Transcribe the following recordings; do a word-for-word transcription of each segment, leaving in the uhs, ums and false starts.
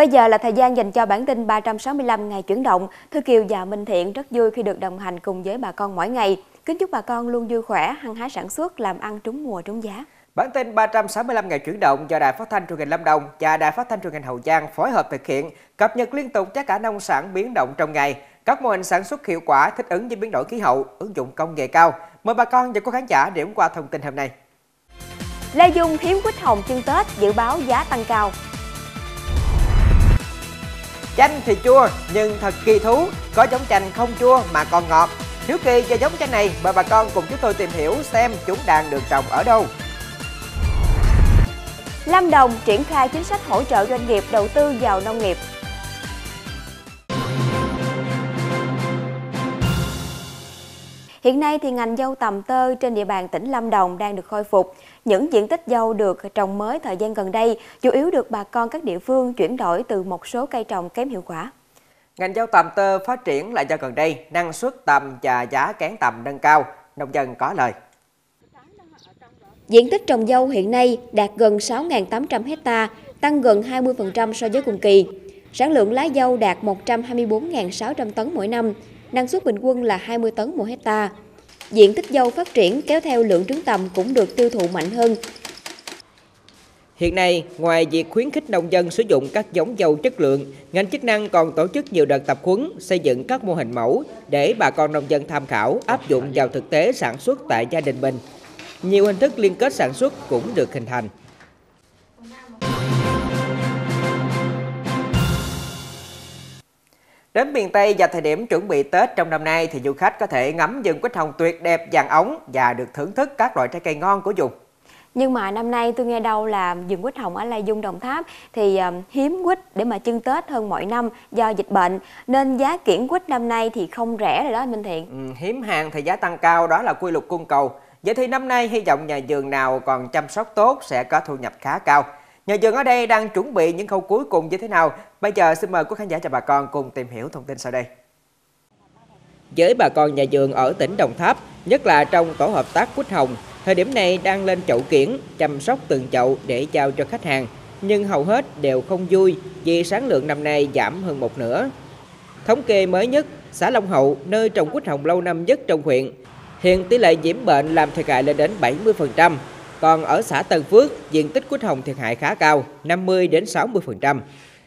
Bây giờ là thời gian dành cho bản tin ba trăm sáu mươi lăm ngày chuyển động. Thư Kiều và Minh Thiện rất vui khi được đồng hành cùng với bà con mỗi ngày. Kính chúc bà con luôn vui khỏe, hăng hái sản xuất, làm ăn trúng mùa trúng giá. Bản tin ba trăm sáu mươi lăm ngày chuyển động do Đài Phát thanh Truyền hình Lâm Đồng và Đài Phát thanh Truyền hình Hậu Giang phối hợp thực hiện, cập nhật liên tục giá cả nông sản biến động trong ngày, các mô hình sản xuất hiệu quả thích ứng với biến đổi khí hậu, ứng dụng công nghệ cao. Mời bà con và quý khán giả điểm qua thông tin hôm nay. Lê Dung hiếm quýt hồng chân Tết, dự báo giá tăng cao. Chanh thì chua nhưng thật kỳ thú, có giống chanh không chua mà còn ngọt. Hiếu kỳ về giống chanh này, mời bà con cùng chúng tôi tìm hiểu xem chúng đang được trồng ở đâu. Lâm Đồng triển khai chính sách hỗ trợ doanh nghiệp đầu tư vào nông nghiệp. Hiện nay thì ngành dâu tằm tơ trên địa bàn tỉnh Lâm Đồng đang được khôi phục. Những diện tích dâu được trồng mới thời gian gần đây chủ yếu được bà con các địa phương chuyển đổi từ một số cây trồng kém hiệu quả. Ngành dâu tằm tơ phát triển lại do gần đây năng suất tằm và giá cán tằm nâng cao, nông dân có lời. Diện tích trồng dâu hiện nay đạt gần sáu nghìn tám trăm ha, tăng gần hai mươi phần trăm so với cùng kỳ. Sản lượng lá dâu đạt một trăm hai mươi bốn nghìn sáu trăm tấn mỗi năm, năng suất bình quân là hai mươi tấn mỗi hecta. Diện tích dâu phát triển kéo theo lượng trứng tằm cũng được tiêu thụ mạnh hơn. Hiện nay, ngoài việc khuyến khích nông dân sử dụng các giống dâu chất lượng, ngành chức năng còn tổ chức nhiều đợt tập huấn, xây dựng các mô hình mẫu để bà con nông dân tham khảo, áp dụng vào thực tế sản xuất tại gia đình mình. Nhiều hình thức liên kết sản xuất cũng được hình thành. Đến miền Tây và thời điểm chuẩn bị Tết trong năm nay thì du khách có thể ngắm vườn quýt hồng tuyệt đẹp vàng óng và được thưởng thức các loại trái cây ngon của vùng. Nhưng mà năm nay tôi nghe đâu là vườn quýt hồng ở Lai Dung, Đồng Tháp thì hiếm quýt để mà chưng Tết hơn mọi năm do dịch bệnh, nên giá kiển quýt năm nay thì không rẻ rồi đó anh Minh Thiện. Ừ, hiếm hàng thì giá tăng cao, đó là quy luật cung cầu. Vậy thì năm nay hy vọng nhà vườn nào còn chăm sóc tốt sẽ có thu nhập khá cao. Nhà vườn ở đây đang chuẩn bị những khâu cuối cùng như thế nào? Bây giờ xin mời quý khán giả và bà con cùng tìm hiểu thông tin sau đây. Với bà con nhà vườn ở tỉnh Đồng Tháp, nhất là trong tổ hợp tác quýt hồng, thời điểm này đang lên chậu kiển, chăm sóc từng chậu để giao cho khách hàng. Nhưng hầu hết đều không vui vì sản lượng năm nay giảm hơn một nửa. Thống kê mới nhất, xã Long Hậu, nơi trồng quýt hồng lâu năm nhất trong huyện, hiện tỷ lệ nhiễm bệnh làm thiệt hại lên đến bảy mươi phần trăm. Còn ở xã Tân Phước, diện tích quýt hồng thiệt hại khá cao, năm mươi đến sáu mươi phần trăm.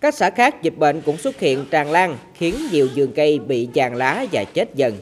Các xã khác dịch bệnh cũng xuất hiện tràn lan, khiến nhiều vườn cây bị giàn lá và chết dần.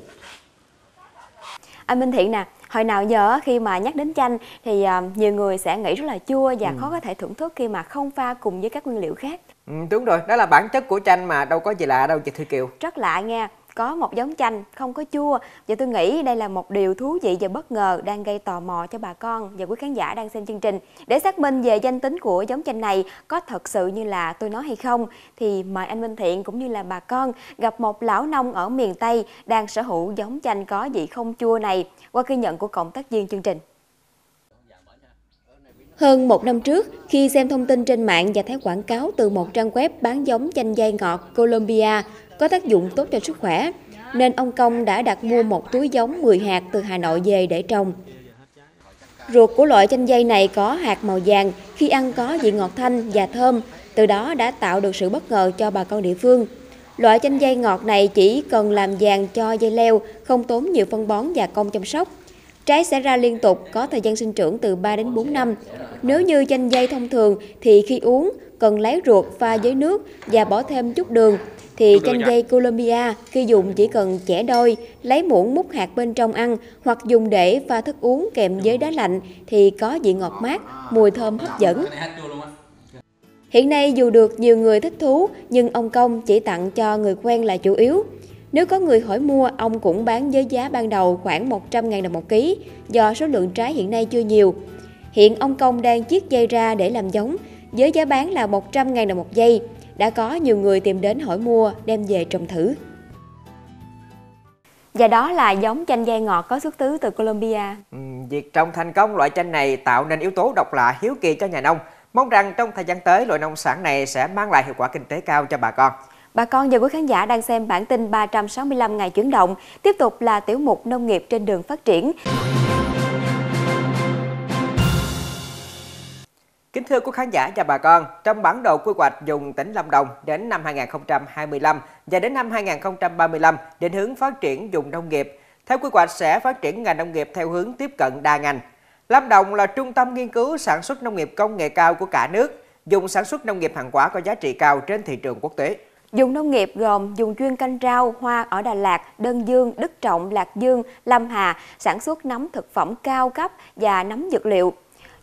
Anh Minh Thiện nè, hồi nào giờ khi mà nhắc đến chanh thì nhiều người sẽ nghĩ rất là chua và ừ. khó có thể thưởng thức khi mà không pha cùng với các nguyên liệu khác. Ừ, đúng rồi, đó là bản chất của chanh mà đâu có gì lạ đâu chị Thư Kiều. Rất lạ nha. Có một giống chanh không có chua, và tôi nghĩ đây là một điều thú vị và bất ngờ đang gây tò mò cho bà con và quý khán giả đang xem chương trình. Để xác minh về danh tính của giống chanh này có thật sự như là tôi nói hay không, thì mời anh Minh Thiện cũng như là bà con gặp một lão nông ở miền Tây đang sở hữu giống chanh có vị không chua này qua ghi nhận của cộng tác viên chương trình. Hơn một năm trước, khi xem thông tin trên mạng và thấy quảng cáo từ một trang web bán giống chanh dây ngọt Colombia có tác dụng tốt cho sức khỏe, nên ông Công đã đặt mua một túi giống mười hạt từ Hà Nội về để trồng. Ruột của loại chanh dây này có hạt màu vàng, khi ăn có vị ngọt thanh và thơm, từ đó đã tạo được sự bất ngờ cho bà con địa phương. Loại chanh dây ngọt này chỉ cần làm vàng cho dây leo, không tốn nhiều phân bón và công chăm sóc. Trái sẽ ra liên tục, có thời gian sinh trưởng từ ba đến bốn năm. Nếu như chanh dây thông thường thì khi uống cần lấy ruột pha với nước và bỏ thêm chút đường, thì chanh dây Colombia khi dùng chỉ cần chẻ đôi, lấy muỗng múc hạt bên trong ăn hoặc dùng để pha thức uống kèm với đá lạnh thì có vị ngọt mát, mùi thơm hấp dẫn. Hiện nay dù được nhiều người thích thú nhưng ông Công chỉ tặng cho người quen là chủ yếu. Nếu có người hỏi mua, ông cũng bán với giá ban đầu khoảng một trăm nghìn đồng một ký do số lượng trái hiện nay chưa nhiều. Hiện ông Công đang chiết dây ra để làm giống với giá bán là một trăm nghìn đồng một dây. Đã có nhiều người tìm đến hỏi mua, đem về trồng thử. Và đó là giống chanh dây ngọt có xuất xứ từ Colombia. Ừ, việc trồng thành công loại chanh này tạo nên yếu tố độc lạ hiếu kỳ cho nhà nông. Mong rằng trong thời gian tới, loại nông sản này sẽ mang lại hiệu quả kinh tế cao cho bà con. Bà con và quý khán giả đang xem bản tin ba trăm sáu mươi lăm ngày chuyển động. Tiếp tục là tiểu mục nông nghiệp trên đường phát triển. Kính thưa quý khán giả và bà con, trong bản đồ quy hoạch vùng tỉnh Lâm Đồng đến năm hai nghìn không trăm hai mươi lăm và đến năm hai nghìn không trăm ba mươi lăm, định hướng phát triển vùng nông nghiệp. Theo quy hoạch sẽ phát triển ngành nông nghiệp theo hướng tiếp cận đa ngành. Lâm Đồng là trung tâm nghiên cứu sản xuất nông nghiệp công nghệ cao của cả nước, vùng sản xuất nông nghiệp hàng hóa có giá trị cao trên thị trường quốc tế. Vùng nông nghiệp gồm vùng chuyên canh rau, hoa ở Đà Lạt, Đơn Dương, Đức Trọng, Lạc Dương, Lâm Hà, sản xuất nấm thực phẩm cao cấp và nấm dược liệu.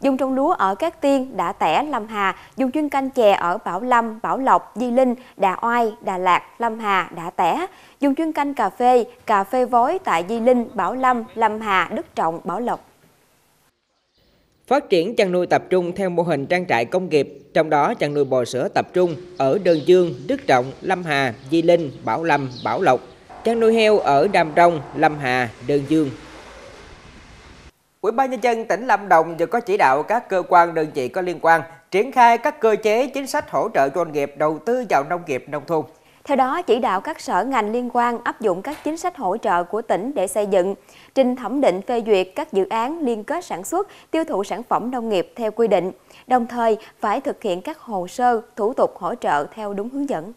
Dùng trồng lúa ở Cát Tiên, Đạ Tẻ, Lâm Hà, dùng chuyên canh chè ở Bảo Lâm, Bảo Lộc, Di Linh, Đà Oai, Đà Lạt, Lâm Hà, Đạ Tẻ, dùng chuyên canh cà phê, cà phê vối tại Di Linh, Bảo Lâm, Lâm Hà, Đức Trọng, Bảo Lộc. Phát triển chăn nuôi tập trung theo mô hình trang trại công nghiệp, trong đó chăn nuôi bò sữa tập trung ở Đơn Dương, Đức Trọng, Lâm Hà, Di Linh, Bảo Lâm, Bảo Lộc, chăn nuôi heo ở Đàm Rông, Lâm Hà, Đơn Dương. Ủy ban nhân dân tỉnh Lâm Đồng vừa có chỉ đạo các cơ quan đơn vị có liên quan triển khai các cơ chế chính sách hỗ trợ doanh nghiệp đầu tư vào nông nghiệp nông thôn. Theo đó, chỉ đạo các sở ngành liên quan áp dụng các chính sách hỗ trợ của tỉnh để xây dựng, trình thẩm định phê duyệt các dự án liên kết sản xuất, tiêu thụ sản phẩm nông nghiệp theo quy định, đồng thời phải thực hiện các hồ sơ, thủ tục hỗ trợ theo đúng hướng dẫn.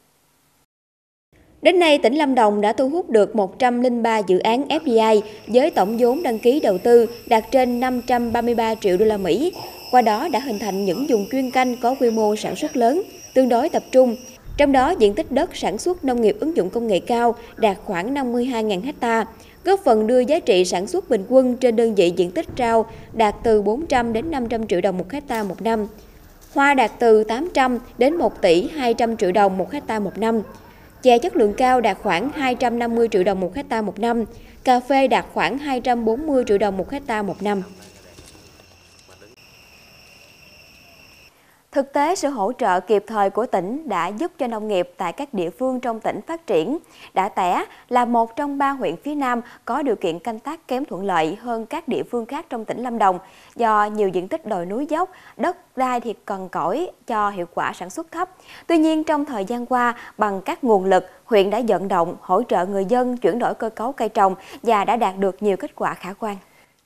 Đến nay, tỉnh Lâm Đồng đã thu hút được một trăm lẻ ba dự án F D I với tổng vốn đăng ký đầu tư đạt trên năm trăm ba mươi ba triệu đô la Mỹ. Qua đó đã hình thành những vùng chuyên canh có quy mô sản xuất lớn, tương đối tập trung. Trong đó, diện tích đất sản xuất nông nghiệp ứng dụng công nghệ cao đạt khoảng năm mươi hai nghìn ha, góp phần đưa giá trị sản xuất bình quân trên đơn vị diện tích rau đạt từ bốn trăm đến năm trăm triệu đồng một ha một năm. Hoa đạt từ tám trăm đến một tỷ hai trăm triệu đồng một ha một năm. Chè chất lượng cao đạt khoảng hai trăm năm mươi triệu đồng một hecta một năm, cà phê đạt khoảng hai trăm bốn mươi triệu đồng một hecta một năm. Thực tế, sự hỗ trợ kịp thời của tỉnh đã giúp cho nông nghiệp tại các địa phương trong tỉnh phát triển. Đạ Tẻ là một trong ba huyện phía Nam có điều kiện canh tác kém thuận lợi hơn các địa phương khác trong tỉnh Lâm Đồng do nhiều diện tích đồi núi dốc, đất đai thì cằn cỗi cho hiệu quả sản xuất thấp. Tuy nhiên, trong thời gian qua, bằng các nguồn lực, huyện đã vận động hỗ trợ người dân chuyển đổi cơ cấu cây trồng và đã đạt được nhiều kết quả khả quan.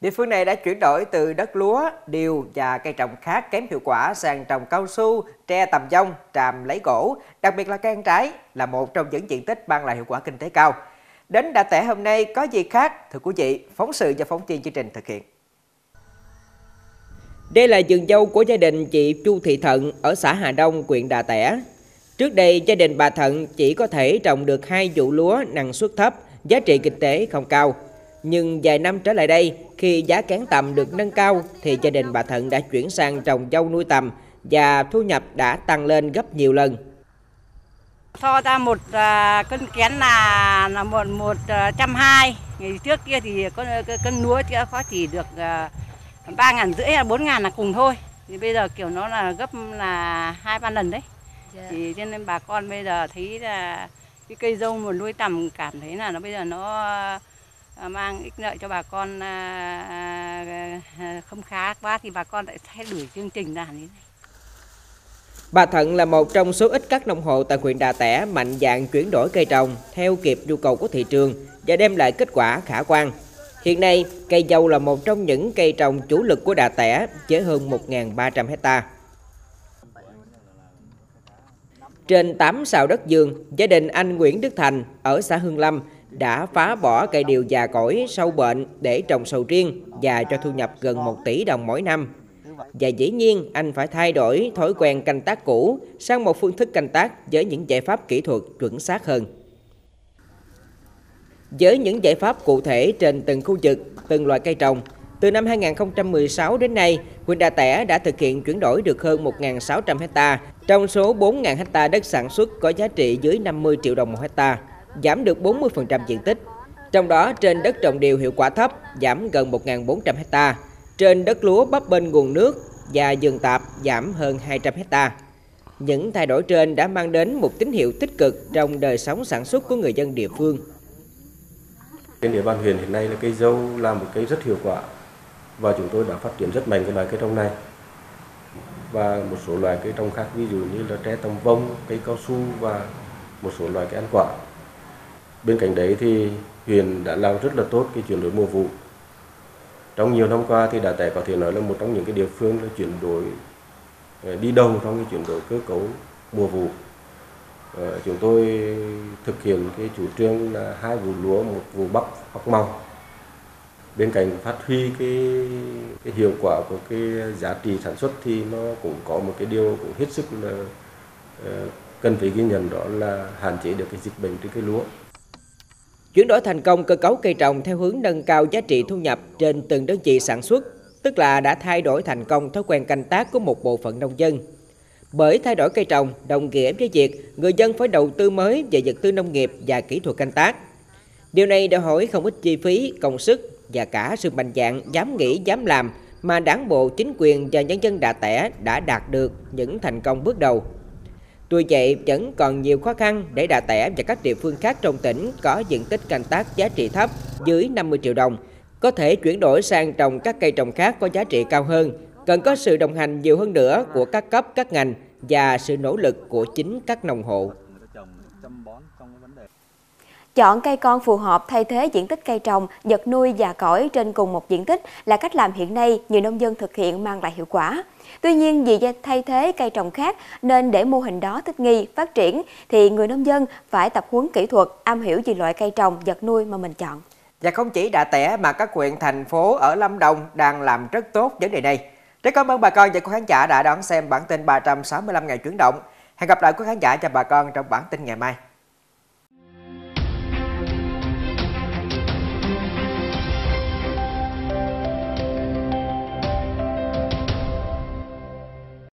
Địa phương này đã chuyển đổi từ đất lúa, điều và cây trồng khác kém hiệu quả sang trồng cao su, tre tầm dông, tràm lấy gỗ, đặc biệt là cây ăn trái là một trong những diện tích mang lại hiệu quả kinh tế cao. Đến Đạ Tẻ hôm nay có gì khác? Thưa quý vị, phóng sự do phóng viên chương trình thực hiện. Đây là vườn dâu của gia đình chị Chu Thị Thận ở xã Hà Đông, huyện Đạ Tẻ. Trước đây, gia đình bà Thận chỉ có thể trồng được hai vụ lúa năng suất thấp, giá trị kinh tế không cao. Nhưng vài năm trở lại đây, khi giá cán tầm được nâng cao thì gia đình bà Thận đã chuyển sang trồng dâu nuôi tầm và thu nhập đã tăng lên gấp nhiều lần. Tho ra một uh, cân kén là là một một trăm hai. Ngày trước kia thì con cân lúa có chỉ được ba ngàn rưỡi hay bốn ngàn là cùng thôi. Thì bây giờ kiểu nó là gấp là hai ba lần đấy. Thì cho nên bà con bây giờ thấy là cái cây dâu mà nuôi tầm cảm thấy là nó bây giờ nó mang ích lợi cho bà con không khá quá thì bà con lại thay đổi chương trình ra như thế này. Bà Thận là một trong số ít các nông hộ tại huyện Đạ Tẻ mạnh dạn chuyển đổi cây trồng theo kịp nhu cầu của thị trường và đem lại kết quả khả quan. Hiện nay, cây dâu là một trong những cây trồng chủ lực của Đạ Tẻ với hơn một nghìn ba trăm hecta. Trên tám sào đất vườn, gia đình anh Nguyễn Đức Thành ở xã Hương Lâm đã phá bỏ cây điều già cỗi sâu bệnh để trồng sầu riêng và cho thu nhập gần một tỷ đồng mỗi năm. Và dĩ nhiên, anh phải thay đổi thói quen canh tác cũ sang một phương thức canh tác với những giải pháp kỹ thuật chuẩn xác hơn. Với những giải pháp cụ thể trên từng khu vực, từng loại cây trồng, từ năm hai nghìn không trăm mười sáu đến nay, huyện Đạ Tẻ đã thực hiện chuyển đổi được hơn một nghìn sáu trăm hecta trong số bốn nghìn hecta đất sản xuất có giá trị dưới năm mươi triệu đồng một hecta, giảm được bốn mươi phần trăm diện tích. Trong đó, trên đất trồng điều hiệu quả thấp, giảm gần một nghìn bốn trăm hecta, trên đất lúa bắp bên nguồn nước và vườn tạp giảm hơn hai trăm hecta. Những thay đổi trên đã mang đến một tín hiệu tích cực trong đời sống sản xuất của người dân địa phương. Trên địa bàn huyện hiện nay là cây dâu là một cây rất hiệu quả và chúng tôi đã phát triển rất mạnh cái loại cây trồng này và một số loài cây trồng khác, ví dụ như là tre tầm vông, cây cao su và một số loài cây ăn quả. Bên cạnh đấy thì huyện đã làm rất là tốt cái chuyển đổi mùa vụ. Trong nhiều năm qua thì Đạ Tẻ có thể nói là một trong những cái địa phương đã chuyển đổi đi đầu trong cái chuyển đổi cơ cấu mùa vụ. Chúng tôi thực hiện cái chủ trương là hai vụ lúa, một vụ bắp hoặc màu. Bên cạnh phát huy cái, cái hiệu quả của cái giá trị sản xuất thì nó cũng có một cái điều cũng hết sức là cần phải ghi nhận, đó là hạn chế được cái dịch bệnh trên cái lúa. Chuyển đổi thành công cơ cấu cây trồng theo hướng nâng cao giá trị thu nhập trên từng đơn vị sản xuất, tức là đã thay đổi thành công thói quen canh tác của một bộ phận nông dân. Bởi thay đổi cây trồng đồng nghĩa với việc người dân phải đầu tư mới về vật tư nông nghiệp và kỹ thuật canh tác. Điều này đòi hỏi không ít chi phí, công sức và cả sự mạnh dạn dám nghĩ, dám làm mà Đảng bộ, chính quyền và nhân dân Đạ Tẻ đã đạt được những thành công bước đầu. Tuy vậy, vẫn còn nhiều khó khăn để Đạ Tẻ và các địa phương khác trong tỉnh có diện tích canh tác giá trị thấp dưới năm mươi triệu đồng có thể chuyển đổi sang trồng các cây trồng khác có giá trị cao hơn, cần có sự đồng hành nhiều hơn nữa của các cấp, các ngành và sự nỗ lực của chính các nông hộ. Chọn cây con phù hợp thay thế diện tích cây trồng, vật nuôi và cõi trên cùng một diện tích là cách làm hiện nay nhiều nông dân thực hiện mang lại hiệu quả. Tuy nhiên, vì thay thế cây trồng khác nên để mô hình đó thích nghi, phát triển thì người nông dân phải tập huấn kỹ thuật, am hiểu về loại cây trồng, vật nuôi mà mình chọn. Và không chỉ Đạ Tẻ mà các huyện, thành phố ở Lâm Đồng đang làm rất tốt vấn đề này. Rất cảm ơn bà con và quý khán giả đã đón xem bản tin ba trăm sáu mươi lăm ngày chuyển động. Hẹn gặp lại quý khán giả và bà con trong bản tin ngày mai.